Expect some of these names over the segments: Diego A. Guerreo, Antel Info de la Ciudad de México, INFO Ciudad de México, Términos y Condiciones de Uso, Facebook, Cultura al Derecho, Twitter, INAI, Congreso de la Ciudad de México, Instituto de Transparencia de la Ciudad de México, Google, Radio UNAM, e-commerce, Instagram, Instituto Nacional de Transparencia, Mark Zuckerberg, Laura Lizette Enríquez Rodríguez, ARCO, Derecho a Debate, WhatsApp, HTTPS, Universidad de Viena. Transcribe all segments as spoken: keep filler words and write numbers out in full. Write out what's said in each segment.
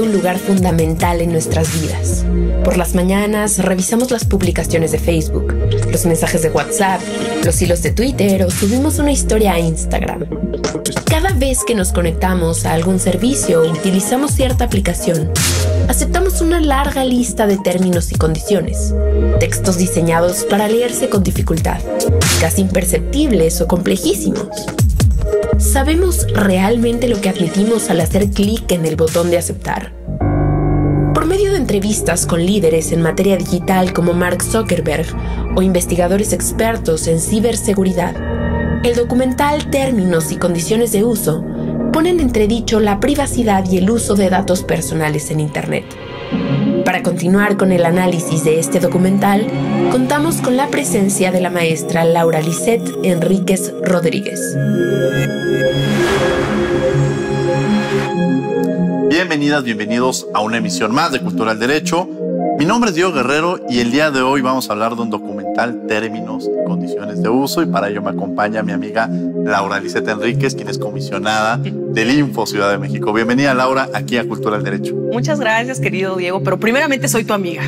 Un lugar fundamental en nuestras vidas. Por las mañanas revisamos las publicaciones de Facebook, los mensajes de WhatsApp, los hilos de Twitter o subimos una historia a Instagram. Cada vez que nos conectamos a algún servicio o utilizamos cierta aplicación, aceptamos una larga lista de términos y condiciones, textos diseñados para leerse con dificultad, casi imperceptibles o complejísimos. ¿Sabemos realmente lo que admitimos al hacer clic en el botón de aceptar? Por medio de entrevistas con líderes en materia digital como Mark Zuckerberg o investigadores expertos en ciberseguridad, el documental Términos y Condiciones de Uso pone en entredicho la privacidad y el uso de datos personales en Internet. Para continuar con el análisis de este documental, contamos con la presencia de la maestra Laura Lizette Enríquez Rodríguez. Bienvenidas, bienvenidos a una emisión más de Cultura al Derecho. Mi nombre es Diego Guerrero y el día de hoy vamos a hablar de un documental, Términos y Condiciones de Uso, y para ello me acompaña mi amiga Laura Lizette Enríquez, quien es comisionada del INFO Ciudad de México. Bienvenida, Laura, aquí a Cultura al Derecho. Muchas gracias, querido Diego, pero primeramente soy tu amiga,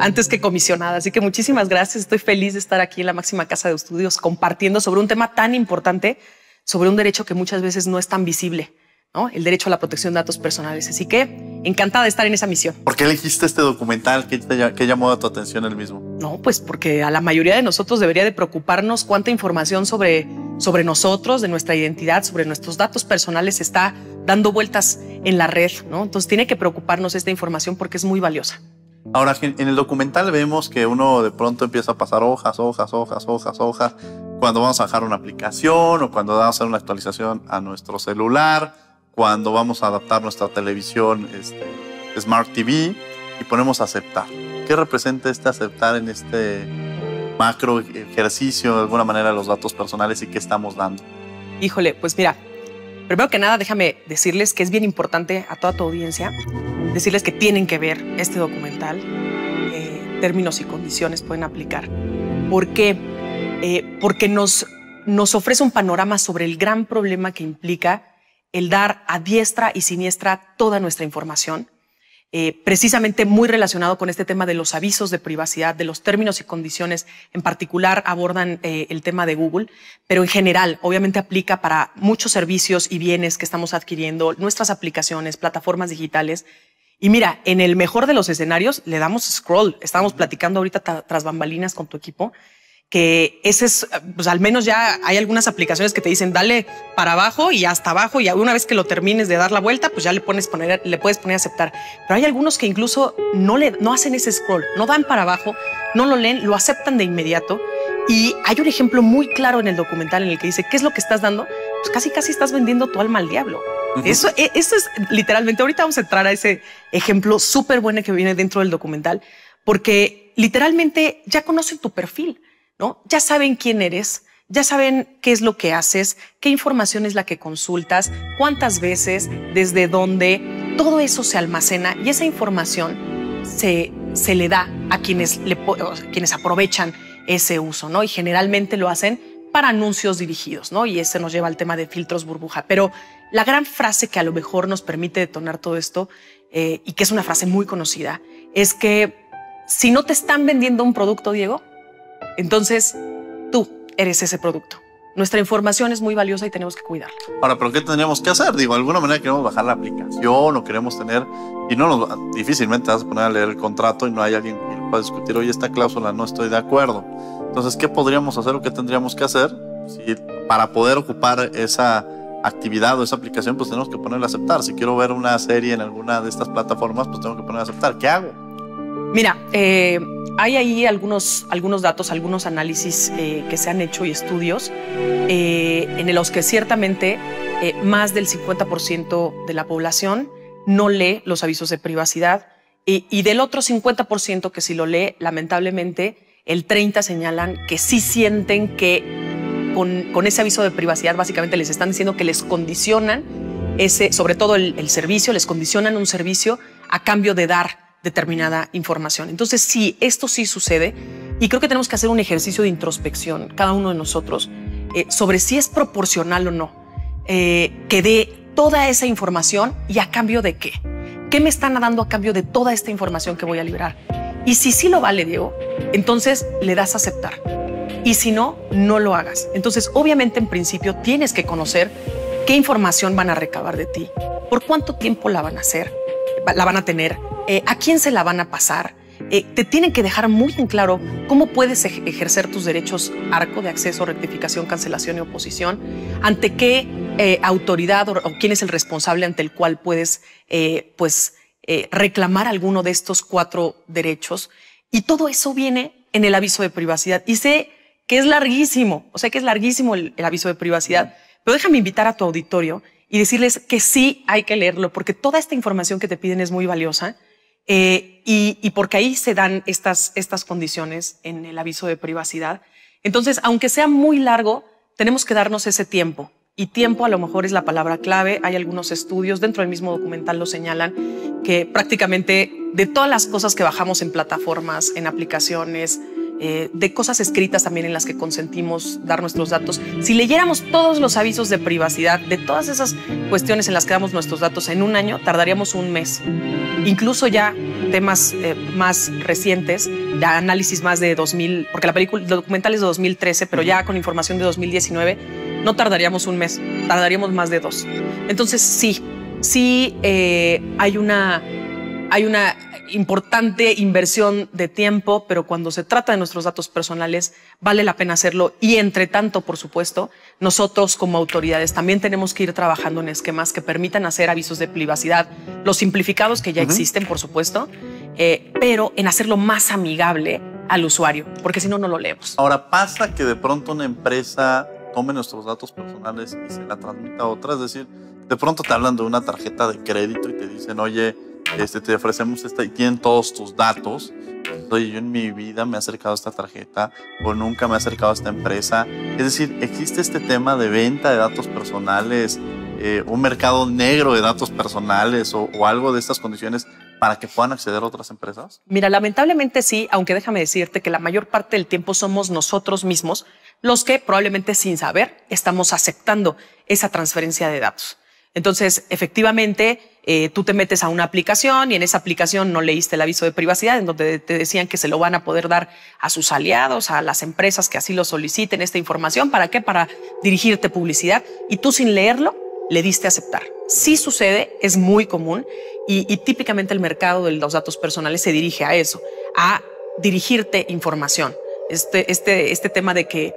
antes que comisionada, así que muchísimas gracias. Estoy feliz de estar aquí en la máxima casa de estudios compartiendo sobre un tema tan importante, sobre un derecho que muchas veces no es tan visible, ¿no? El derecho a la protección de datos personales. Así que encantada de estar en esa misión. ¿Por qué elegiste este documental? ¿Qué, te, qué llamó a tu atención el mismo? No, pues porque a la mayoría de nosotros debería de preocuparnos cuánta información sobre, sobre nosotros, de nuestra identidad, sobre nuestros datos personales está dando vueltas en la red, ¿no? Entonces tiene que preocuparnos esta información porque es muy valiosa. Ahora, en el documental vemos que uno de pronto empieza a pasar hojas, hojas, hojas, hojas, hojas, cuando vamos a bajar una aplicación o cuando vamos a hacer una actualización a nuestro celular, cuando vamos a adaptar nuestra televisión este, Smart T V y ponemos aceptar. ¿Qué representa este aceptar en este macro ejercicio de alguna manera de los datos personales y qué estamos dando? Híjole, pues mira, primero que nada déjame decirles que es bien importante a toda tu audiencia decirles que tienen que ver este documental. Eh, términos y condiciones pueden aplicar. ¿Por qué? Eh, porque nos, nos ofrece un panorama sobre el gran problema que implica el dar a diestra y siniestra toda nuestra información, eh, precisamente muy relacionado con este tema de los avisos de privacidad, de los términos y condiciones. En particular abordan eh, el tema de Google, pero en general obviamente aplica para muchos servicios y bienes que estamos adquiriendo, nuestras aplicaciones, plataformas digitales. Y mira, en el mejor de los escenarios le damos scroll. Estábamos platicando ahorita tras bambalinas con tu equipo, que ese es, pues al menos ya hay algunas aplicaciones que te dicen dale para abajo y hasta abajo, y una vez que lo termines de dar la vuelta, pues ya le pones poner, le puedes poner aceptar. Pero hay algunos que incluso no le, no hacen ese scroll, no dan para abajo, no lo leen, lo aceptan de inmediato. Y hay un ejemplo muy claro en el documental en el que dice, ¿qué es lo que estás dando? Pues casi, casi estás vendiendo tu alma al diablo. Uh-huh. Eso, eso es literalmente, ahorita vamos a entrar a ese ejemplo súper bueno que viene dentro del documental, porque literalmente ya conocen tu perfil, ¿no? Ya saben quién eres, ya saben qué es lo que haces, qué información es la que consultas, cuántas veces, desde dónde. Todo eso se almacena y esa información se, se le da a quienes, le, a quienes aprovechan ese uso, ¿no? Y generalmente lo hacen para anuncios dirigidos, ¿no? Y ese nos lleva al tema de filtros burbuja. Pero la gran frase que a lo mejor nos permite detonar todo esto, eh, y que es una frase muy conocida, es que si no te están vendiendo un producto, Diego, entonces, tú eres ese producto. Nuestra información es muy valiosa y tenemos que cuidarla. Ahora, ¿pero qué tendríamos que hacer? Digo, de alguna manera queremos bajar la aplicación o queremos tener... Y no nos, difícilmente vas a poner a leer el contrato y no hay alguien que pueda discutir, oye, esta cláusula no estoy de acuerdo. Entonces, ¿qué podríamos hacer o qué tendríamos que hacer? Si para poder ocupar esa actividad o esa aplicación, pues tenemos que ponerle a aceptar. Si quiero ver una serie en alguna de estas plataformas, pues tengo que poner a aceptar. ¿Qué hago? Mira, eh, hay ahí algunos, algunos datos, algunos análisis eh, que se han hecho y estudios eh, en los que ciertamente eh, más del cincuenta por ciento de la población no lee los avisos de privacidad y, y del otro cincuenta por ciento que sí lo lee, lamentablemente, el treinta por ciento señalan que sí sienten que Con, con ese aviso de privacidad básicamente les están diciendo que les condicionan ese, sobre todo el, el servicio, les condicionan un servicio a cambio de dar determinada información. Entonces sí, esto sí sucede y creo que tenemos que hacer un ejercicio de introspección, cada uno de nosotros, eh, sobre si es proporcional o no, eh, que dé toda esa información y a cambio de qué. ¿Qué me están dando a cambio de toda esta información que voy a liberar? Y si sí lo vale, Diego, entonces le das a aceptar. Y si no, no lo hagas. Entonces, obviamente, en principio, tienes que conocer qué información van a recabar de ti, por cuánto tiempo la van a hacer, la van a tener, eh, a quién se la van a pasar. Eh, te tienen que dejar muy en claro cómo puedes ejercer tus derechos ARCO de acceso, rectificación, cancelación y oposición, ante qué eh, autoridad o, o quién es el responsable ante el cual puedes eh, pues, eh, reclamar alguno de estos cuatro derechos. Y todo eso viene en el aviso de privacidad. Y se... que es larguísimo, o sea que es larguísimo el, el aviso de privacidad, pero déjame invitar a tu auditorio y decirles que sí hay que leerlo, porque toda esta información que te piden es muy valiosa eh, y, y porque ahí se dan estas, estas condiciones en el aviso de privacidad. Entonces, aunque sea muy largo, tenemos que darnos ese tiempo, y tiempo a lo mejor es la palabra clave. Hay algunos estudios, dentro del mismo documental lo señalan, que prácticamente de todas las cosas que bajamos en plataformas, en aplicaciones, Eh, de cosas escritas también en las que consentimos dar nuestros datos. Si leyéramos todos los avisos de privacidad, de todas esas cuestiones en las que damos nuestros datos en un año, tardaríamos un mes. Incluso ya temas eh, más recientes, ya análisis más de dos mil, porque la película, el documental es de dos mil trece, pero ya con información de dos mil diecinueve, no tardaríamos un mes, tardaríamos más de dos. Entonces sí, sí eh, hay una... Hay una importante inversión de tiempo, pero cuando se trata de nuestros datos personales vale la pena hacerlo, y entre tanto, por supuesto, nosotros como autoridades también tenemos que ir trabajando en esquemas que permitan hacer avisos de privacidad, los simplificados que ya Uh-huh. existen, por supuesto, eh, pero en hacerlo más amigable al usuario, porque si no, no lo leemos. Ahora, pasa que de pronto una empresa tome nuestros datos personales y se la transmita a otra, es decir, de pronto te hablan de una tarjeta de crédito y te dicen, oye, Este, te ofrecemos esta y tienen todos tus datos. Oye, yo en mi vida me he acercado a esta tarjeta o nunca me he acercado a esta empresa. Es decir, existe este tema de venta de datos personales, eh, un mercado negro de datos personales o, o algo de estas condiciones para que puedan acceder a otras empresas. Mira, lamentablemente sí, aunque déjame decirte que la mayor parte del tiempo somos nosotros mismos los que probablemente sin saber estamos aceptando esa transferencia de datos. Entonces, efectivamente, eh, tú te metes a una aplicación y en esa aplicación no leíste el aviso de privacidad, en donde te decían que se lo van a poder dar a sus aliados, a las empresas que así lo soliciten, esta información. ¿Para qué? Para dirigirte publicidad. Y tú, sin leerlo, le diste a aceptar. Sí sucede, es muy común y, y típicamente el mercado de los datos personales se dirige a eso, a dirigirte información. Este, este, este tema de que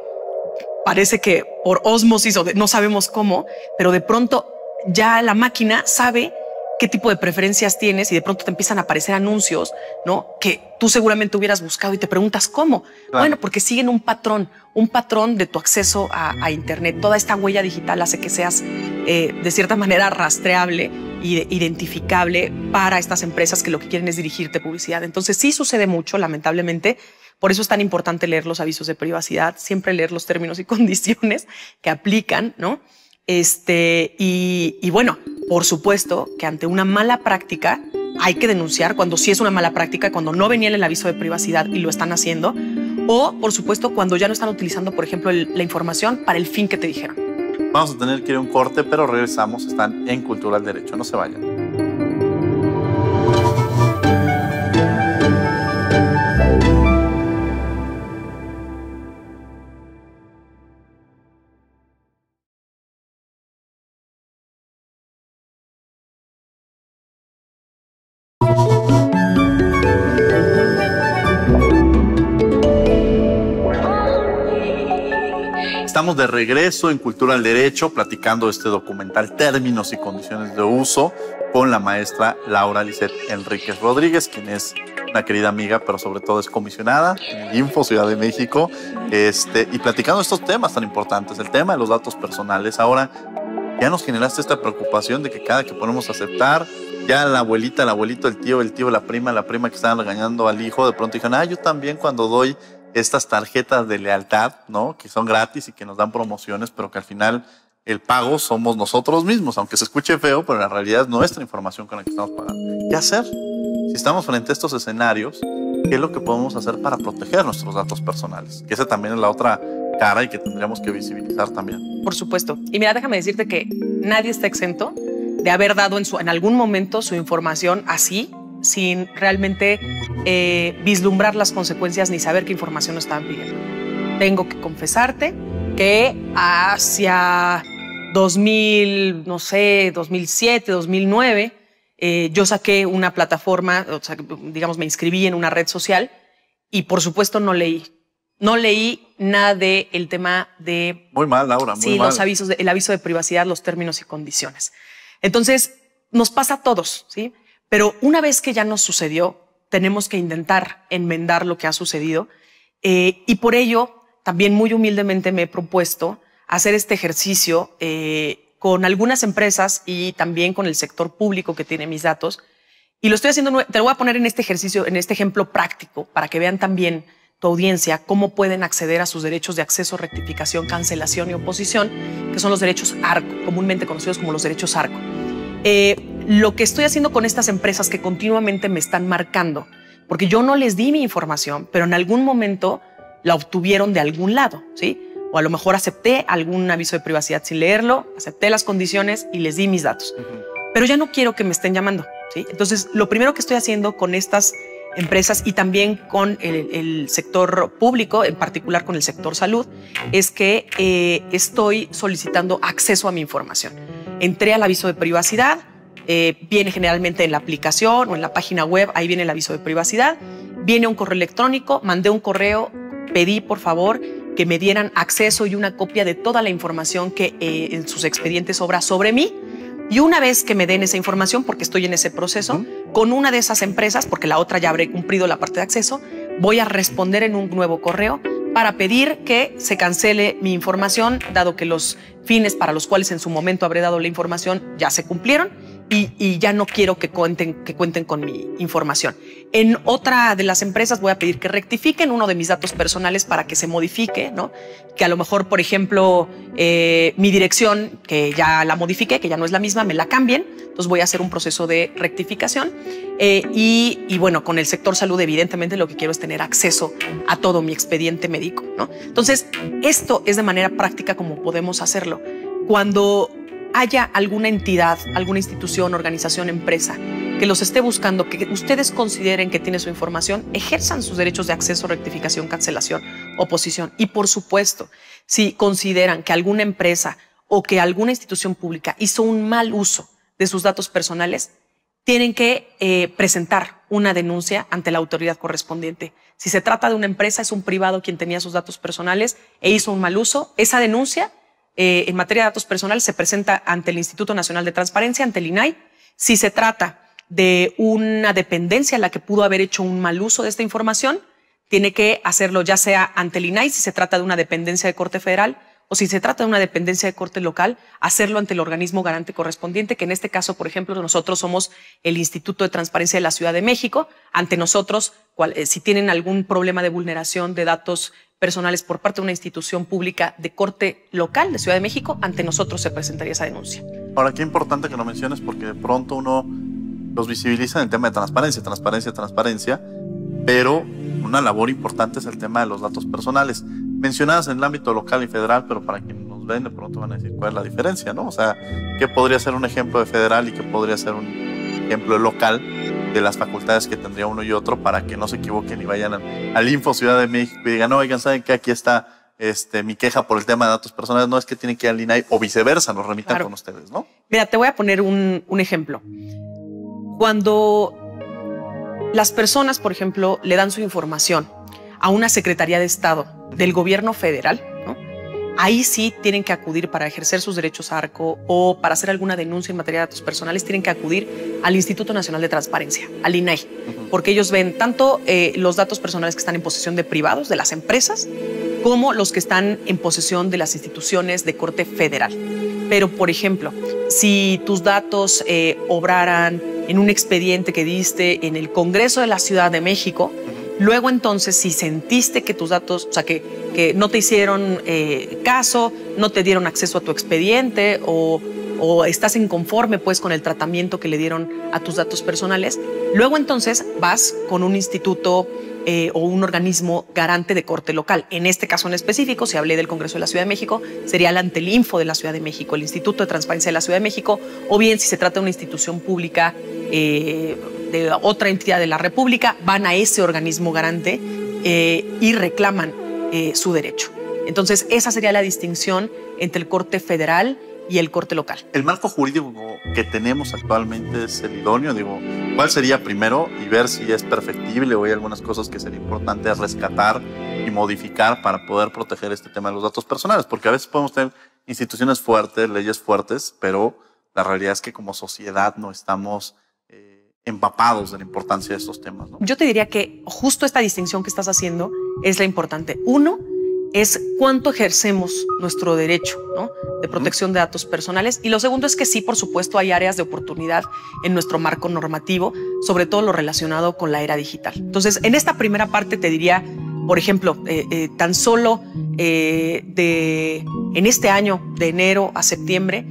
parece que por ósmosis o de, no sabemos cómo, pero de pronto ya la máquina sabe qué tipo de preferencias tienes y de pronto te empiezan a aparecer anuncios, ¿no?, que tú seguramente hubieras buscado y te preguntas cómo. Claro. Bueno, porque siguen un patrón, un patrón de tu acceso a, a Internet. Toda esta huella digital hace que seas eh, de cierta manera rastreable e identificable para estas empresas que lo que quieren es dirigirte publicidad. Entonces sí sucede mucho, lamentablemente. Por eso es tan importante leer los avisos de privacidad, siempre leer los términos y condiciones que aplican, ¿no? Este, y, y bueno, por supuesto que ante una mala práctica hay que denunciar cuando sí es una mala práctica, cuando no venía el aviso de privacidad y lo están haciendo, o por supuesto cuando ya no están utilizando, por ejemplo, el, la información para el fin que te dijeron. Vamos a tener que ir a un corte, pero regresamos. Están en Cultura al Derecho, no se vayan. Estamos de regreso en Cultura al Derecho, platicando este documental Términos y Condiciones de Uso con la maestra Laura Lizette Enríquez Rodríguez, quien es una querida amiga, pero sobre todo es comisionada en el INFO Ciudad de México, este, y platicando estos temas tan importantes, el tema de los datos personales. Ahora, ya nos generaste esta preocupación de que cada que ponemos aceptar, ya la abuelita, el abuelito, el tío, el tío, la prima, la prima que estaban regañando al hijo, de pronto dijeron, ah, yo también cuando doy estas tarjetas de lealtad, ¿no?, que son gratis y que nos dan promociones, pero que al final el pago somos nosotros mismos, aunque se escuche feo, pero en realidad es nuestra información con la que estamos pagando. ¿Qué hacer? Si estamos frente a estos escenarios, ¿qué es lo que podemos hacer para proteger nuestros datos personales? Que esa también es la otra cara y que tendríamos que visibilizar también. Por supuesto. Y mira, déjame decirte que nadie está exento de haber dado en, su, en algún momento su información así, sin realmente eh, vislumbrar las consecuencias ni saber qué información nos estaban pidiendo. Tengo que confesarte que hacia dos mil, no sé, dos mil siete, dos mil nueve, eh, yo saqué una plataforma, o sea, digamos, me inscribí en una red social y por supuesto no leí. No leí nada del tema de... Muy mal, Laura, muy sí, mal. Sí, los avisos, de, el aviso de privacidad, los términos y condiciones. Entonces, nos pasa a todos, ¿sí? Pero una vez que ya nos sucedió, tenemos que intentar enmendar lo que ha sucedido. Eh, y por ello, también muy humildemente me he propuesto hacer este ejercicio eh, con algunas empresas y también con el sector público que tiene mis datos. Y lo estoy haciendo, te lo voy a poner en este ejercicio, en este ejemplo práctico, para que vean también tu audiencia cómo pueden acceder a sus derechos de acceso, rectificación, cancelación y oposición, que son los derechos ARCO, comúnmente conocidos como los derechos ARCO. Eh, lo que estoy haciendo con estas empresas que continuamente me están marcando, porque yo no les di mi información, pero en algún momento la obtuvieron de algún lado, ¿sí? O a lo mejor acepté algún aviso de privacidad sin leerlo, acepté las condiciones y les di mis datos. Uh-huh. Pero ya no quiero que me estén llamando, ¿sí? Entonces, lo primero que estoy haciendo con estas empresas y también con el, el sector público, en particular con el sector salud, es que eh, estoy solicitando acceso a mi información. Entré al aviso de privacidad, eh, viene generalmente en la aplicación o en la página web, ahí viene el aviso de privacidad, viene un correo electrónico, mandé un correo, pedí por favor que me dieran acceso y una copia de toda la información que eh, en sus expedientes obra sobre mí. Y una vez que me den esa información, porque estoy en ese proceso, uh-huh, con una de esas empresas, porque la otra ya habré cumplido la parte de acceso, voy a responder en un nuevo correo para pedir que se cancele mi información, dado que los fines para los cuales en su momento habré dado la información ya se cumplieron y, y ya no quiero que cuenten, que cuenten con mi información. En otra de las empresas voy a pedir que rectifiquen uno de mis datos personales para que se modifique, ¿no? Que a lo mejor, por ejemplo, eh, mi dirección, que ya la modifiqué, que ya no es la misma, me la cambien. Entonces voy a hacer un proceso de rectificación. Eh, y, y bueno, con el sector salud, evidentemente, lo que quiero es tener acceso a todo mi expediente médico, ¿no? Entonces, esto es de manera práctica como podemos hacerlo. Cuando haya alguna entidad, alguna institución, organización, empresa que los esté buscando, que ustedes consideren que tiene su información, ejerzan sus derechos de acceso, rectificación, cancelación, oposición. Y por supuesto, si consideran que alguna empresa o que alguna institución pública hizo un mal uso de sus datos personales, tienen que eh, presentar una denuncia ante la autoridad correspondiente. Si se trata de una empresa, es un privado quien tenía sus datos personales e hizo un mal uso, esa denuncia Eh, en materia de datos personales se presenta ante el Instituto Nacional de Transparencia, ante el INAI. Si se trata de una dependencia en la que pudo haber hecho un mal uso de esta información, tiene que hacerlo ya sea ante el INAI, si se trata de una dependencia de corte federal, o si se trata de una dependencia de corte local, hacerlo ante el organismo garante correspondiente, que en este caso, por ejemplo, nosotros somos el Instituto de Transparencia de la Ciudad de México. Ante nosotros, cual, eh, si tienen algún problema de vulneración de datos personales por parte de una institución pública de corte local de Ciudad de México, ante nosotros se presentaría esa denuncia. Ahora, qué importante que lo menciones, porque de pronto uno los visibiliza en el tema de transparencia, transparencia, transparencia, pero una labor importante es el tema de los datos personales. Mencionadas en el ámbito local y federal, pero para quienes nos ven de pronto van a decir cuál es la diferencia, ¿no? O sea, ¿qué podría ser un ejemplo de federal y qué podría ser un ejemplo local de las facultades que tendría uno y otro para que no se equivoquen y vayan al Info Ciudad de México y digan, no, oigan, ¿saben qué? Aquí está este, mi queja por el tema de datos personales. No, es que tienen que ir al INAI o viceversa, nos remitan claro. con ustedes, ¿no? Mira, te voy a poner un, un ejemplo. Cuando las personas, por ejemplo, le dan su información a una Secretaría de Estado del gobierno federal, ¿no? Ahí sí tienen que acudir para ejercer sus derechos a ARCO o para hacer alguna denuncia en materia de datos personales, tienen que acudir al Instituto Nacional de Transparencia, al I N A I, uh-huh. porque ellos ven tanto eh, los datos personales que están en posesión de privados, de las empresas, como los que están en posesión de las instituciones de corte federal. Pero, por ejemplo, si tus datos eh, obraran en un expediente que diste en el Congreso de la Ciudad de México, luego entonces si sentiste que tus datos, o sea, que, que no te hicieron eh, caso, no te dieron acceso a tu expediente o, o estás inconforme pues con el tratamiento que le dieron a tus datos personales, luego entonces vas con un instituto eh, o un organismo garante de corte local. En este caso en específico, si hablé del Congreso de la Ciudad de México, sería el Antel Info de la Ciudad de México, el Instituto de Transparencia de la Ciudad de México, o bien si se trata de una institución pública eh, de otra entidad de la República, van a ese organismo garante eh, y reclaman eh, su derecho. Entonces, esa sería la distinción entre el corte federal y el corte local. ¿El marco jurídico que tenemos actualmente es el idóneo? Digo, ¿cuál sería primero? Y ver si es perfectible o hay algunas cosas que sería importante rescatar y modificar para poder proteger este tema de los datos personales, porque a veces podemos tener instituciones fuertes, leyes fuertes, pero la realidad es que como sociedad no estamos empapados de la importancia de estos temas, ¿no? Yo te diría que justo esta distinción que estás haciendo es la importante. Uno es cuánto ejercemos nuestro derecho, ¿no?, de protección de datos personales. Y lo segundo es que sí, por supuesto, hay áreas de oportunidad en nuestro marco normativo, sobre todo lo relacionado con la era digital. Entonces, en esta primera parte te diría, por ejemplo, eh, eh, tan solo eh, de, en este año, de enero a septiembre,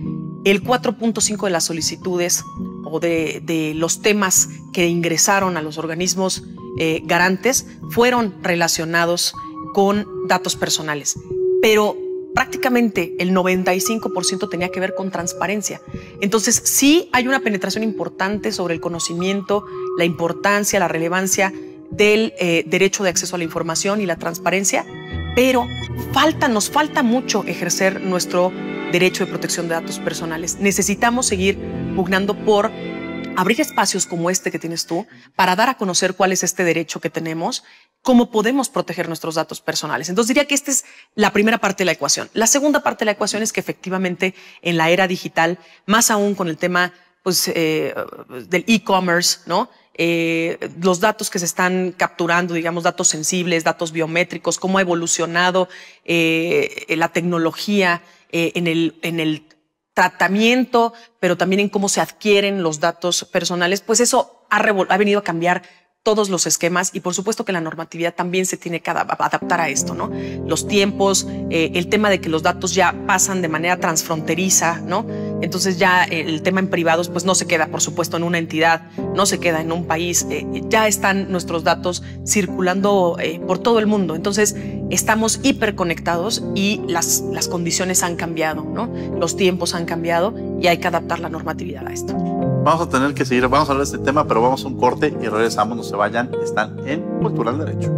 el cuatro punto cinco de las solicitudes o de, de los temas que ingresaron a los organismos eh, garantes fueron relacionados con datos personales, pero prácticamente el noventa y cinco por ciento tenía que ver con transparencia. Entonces sí hay una penetración importante sobre el conocimiento, la importancia, la relevancia del eh, derecho de acceso a la información y la transparencia, pero falta, nos falta mucho ejercer nuestro derecho de protección de datos personales. Necesitamos seguir pugnando por abrir espacios como este que tienes tú para dar a conocer cuál es este derecho que tenemos, cómo podemos proteger nuestros datos personales. Entonces diría que esta es la primera parte de la ecuación. La segunda parte de la ecuación es que efectivamente en la era digital, más aún con el tema pues, eh, del e-commerce, ¿no?, Eh, los datos que se están capturando, digamos, datos sensibles, datos biométricos, cómo ha evolucionado eh, la tecnología eh, en el, en el tratamiento, pero también en cómo se adquieren los datos personales, pues eso ha, ha venido a cambiar todos los esquemas y por supuesto que la normatividad también se tiene que adaptar a esto, ¿no? Los tiempos, eh, el tema de que los datos ya pasan de manera transfronteriza, ¿no? Entonces ya el tema en privados pues no se queda, por supuesto, en una entidad, no se queda en un país, eh, ya están nuestros datos circulando eh, por todo el mundo. Entonces estamos hiperconectados y las, las condiciones han cambiado, ¿no? Los tiempos han cambiado y hay que adaptar la normatividad a esto. Vamos a tener que seguir, vamos a hablar de este tema, pero vamos a un corte y regresamos, no se vayan, están en Cultura al Derecho.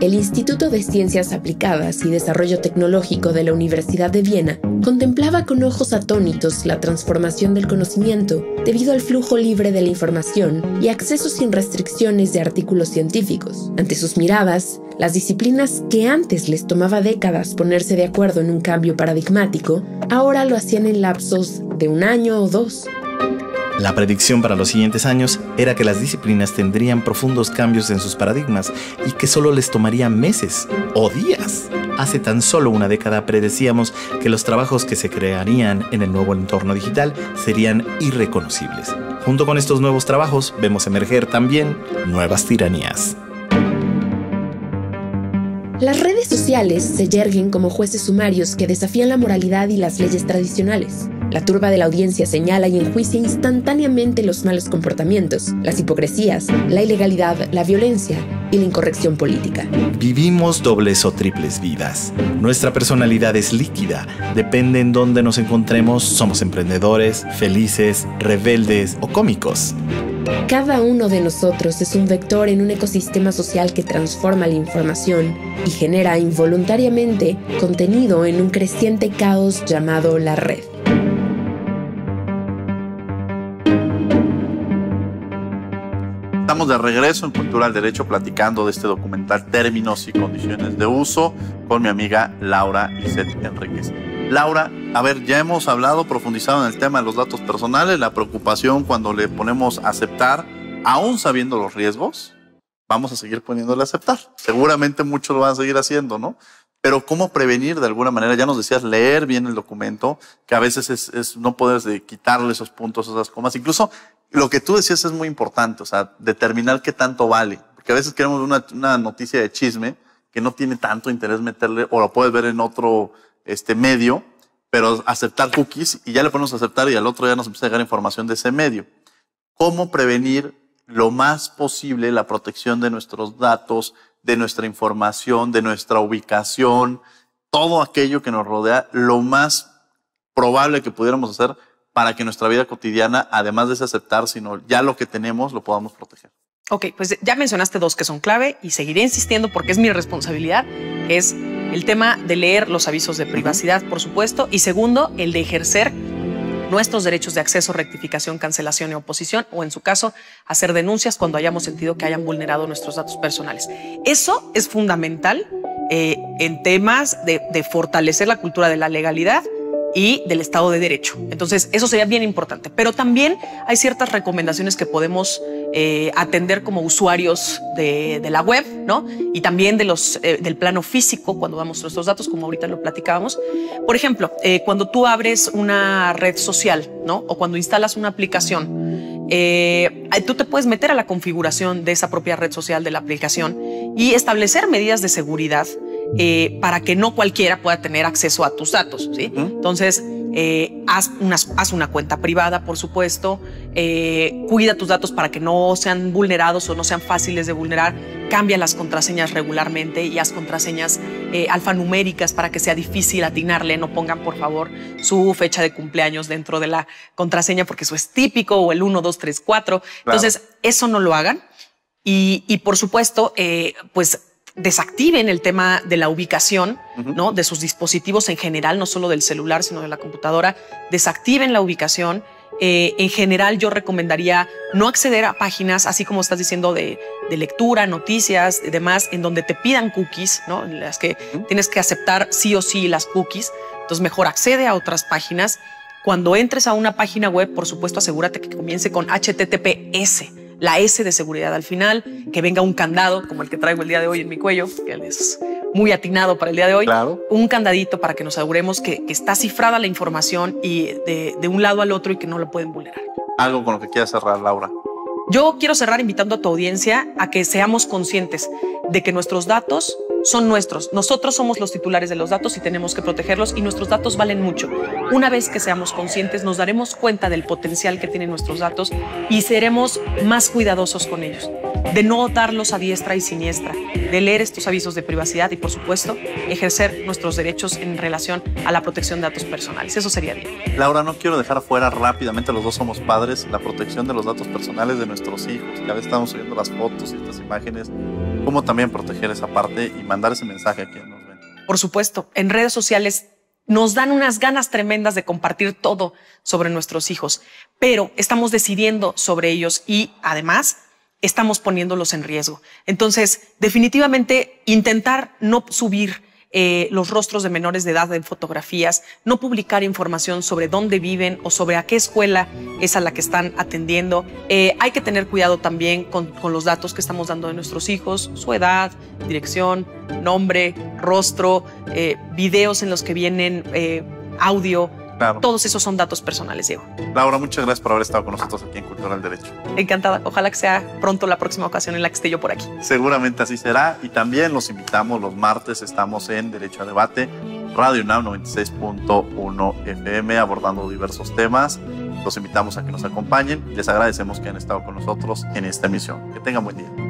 El Instituto de Ciencias Aplicadas y Desarrollo Tecnológico de la Universidad de Viena contemplaba con ojos atónitos la transformación del conocimiento debido al flujo libre de la información y acceso sin restricciones de artículos científicos. Ante sus miradas, las disciplinas que antes les tomaba décadas ponerse de acuerdo en un cambio paradigmático, ahora lo hacían en lapsos de un año o dos. La predicción para los siguientes años era que las disciplinas tendrían profundos cambios en sus paradigmas y que solo les tomaría meses o días. Hace tan solo una década predecíamos que los trabajos que se crearían en el nuevo entorno digital serían irreconocibles. Junto con estos nuevos trabajos vemos emerger también nuevas tiranías. Las redes sociales se yerguen como jueces sumarios que desafían la moralidad y las leyes tradicionales. La turba de la audiencia señala y enjuicia instantáneamente los malos comportamientos, las hipocresías, la ilegalidad, la violencia y la incorrección política. Vivimos dobles o triples vidas. Nuestra personalidad es líquida. Depende en dónde nos encontremos, somos emprendedores, felices, rebeldes o cómicos. Cada uno de nosotros es un vector en un ecosistema social que transforma la información y genera involuntariamente contenido en un creciente caos llamado la red. Estamos de regreso en Cultura al Derecho platicando de este documental Términos y Condiciones de Uso con mi amiga Laura Lizette Enríquez. Laura, a ver, ya hemos hablado, profundizado en el tema de los datos personales, la preocupación cuando le ponemos aceptar, aún sabiendo los riesgos, vamos a seguir poniéndole aceptar. Seguramente muchos lo van a seguir haciendo, ¿no? Pero ¿cómo prevenir de alguna manera? Ya nos decías leer bien el documento, que a veces es, es no poder quitarle esos puntos, esas comas. Incluso lo que tú decías es muy importante, o sea, determinar qué tanto vale. Porque a veces queremos una, una noticia de chisme que no tiene tanto interés meterle, o lo puedes ver en otro... este medio, pero aceptar cookies y ya le ponemos a aceptar y al otro ya nos empieza a llegar información de ese medio. ¿Cómo prevenir lo más posible la protección de nuestros datos, de nuestra información, de nuestra ubicación, todo aquello que nos rodea, lo más probable que pudiéramos hacer para que nuestra vida cotidiana, además de ese aceptar, sino ya lo que tenemos, lo podamos proteger? Ok, pues ya mencionaste dos que son clave y seguiré insistiendo porque es mi responsabilidad, que es el tema de leer los avisos de privacidad, por supuesto, y segundo, el de ejercer nuestros derechos de acceso, rectificación, cancelación y oposición, o en su caso, hacer denuncias cuando hayamos sentido que hayan vulnerado nuestros datos personales. Eso es fundamental eh, en temas de, de fortalecer la cultura de la legalidad y del Estado de Derecho. Entonces, eso sería bien importante. Pero también hay ciertas recomendaciones que podemos eh, atender como usuarios de, de la web, ¿no? Y también de los, eh, del plano físico, cuando damos nuestros datos, como ahorita lo platicábamos. Por ejemplo, eh, cuando tú abres una red social, ¿no? O cuando instalas una aplicación, eh, tú te puedes meter a la configuración de esa propia red social de la aplicación y establecer medidas de seguridad Eh, para que no cualquiera pueda tener acceso a tus datos, ¿sí? ¿Mm? Entonces, eh, haz, unas, haz una cuenta privada, por supuesto, eh, cuida tus datos para que no sean vulnerados o no sean fáciles de vulnerar, cambia las contraseñas regularmente y haz contraseñas eh, alfanuméricas para que sea difícil atinarle, no pongan, por favor, su fecha de cumpleaños dentro de la contraseña porque eso es típico, o el uno, dos, tres, cuatro. Claro. Entonces, eso no lo hagan y, y por supuesto, eh, pues, desactiven el tema de la ubicación, uh-huh. ¿no? De sus dispositivos en general, no solo del celular, sino de la computadora. Desactiven la ubicación. Eh, en general, yo recomendaría no acceder a páginas, así como estás diciendo, de, de lectura, noticias y demás, en donde te pidan cookies, ¿no? En las que uh-huh. tienes que aceptar sí o sí las cookies. Entonces, mejor accede a otras páginas. Cuando entres a una página web, por supuesto, asegúrate que comience con H T T P S. La S de seguridad al final, que venga un candado como el que traigo el día de hoy en mi cuello, que es muy atinado para el día de hoy. Claro. Un candadito para que nos aseguremos que, que está cifrada la información y de, de un lado al otro y que no lo pueden vulnerar. Algo con lo que quieras cerrar, Laura. Yo quiero cerrar invitando a tu audiencia a que seamos conscientes de que nuestros datos son nuestros. Nosotros somos los titulares de los datos y tenemos que protegerlos y nuestros datos valen mucho. Una vez que seamos conscientes, nos daremos cuenta del potencial que tienen nuestros datos y seremos más cuidadosos con ellos. De no darlos a diestra y siniestra, de leer estos avisos de privacidad y, por supuesto, ejercer nuestros derechos en relación a la protección de datos personales. Eso sería bien. Laura, no quiero dejar fuera rápidamente, los dos somos padres, la protección de los datos personales de nuestros nuestros hijos, que a veces estamos subiendo las fotos y estas imágenes, cómo también proteger esa parte y mandar ese mensaje a quien nos ven. Por supuesto, en redes sociales nos dan unas ganas tremendas de compartir todo sobre nuestros hijos, pero estamos decidiendo sobre ellos y además estamos poniéndolos en riesgo. Entonces, definitivamente intentar no subir Eh, los rostros de menores de edad en fotografías, no publicar información sobre dónde viven o sobre a qué escuela es a la que están atendiendo. Eh, hay que tener cuidado también con, con los datos que estamos dando de nuestros hijos, su edad, dirección, nombre, rostro, eh, videos en los que vienen, eh, audio. Claro. Todos esos son datos personales, Diego. Laura, muchas gracias por haber estado con nosotros aquí en Cultura al Derecho. Encantada. Ojalá que sea pronto la próxima ocasión en la que esté yo por aquí. Seguramente así será. Y también los invitamos, los martes estamos en Derecho a Debate Radio UNAM noventa y seis punto uno F M, abordando diversos temas. Los invitamos a que nos acompañen. Les agradecemos que han estado con nosotros en esta emisión. Que tengan buen día.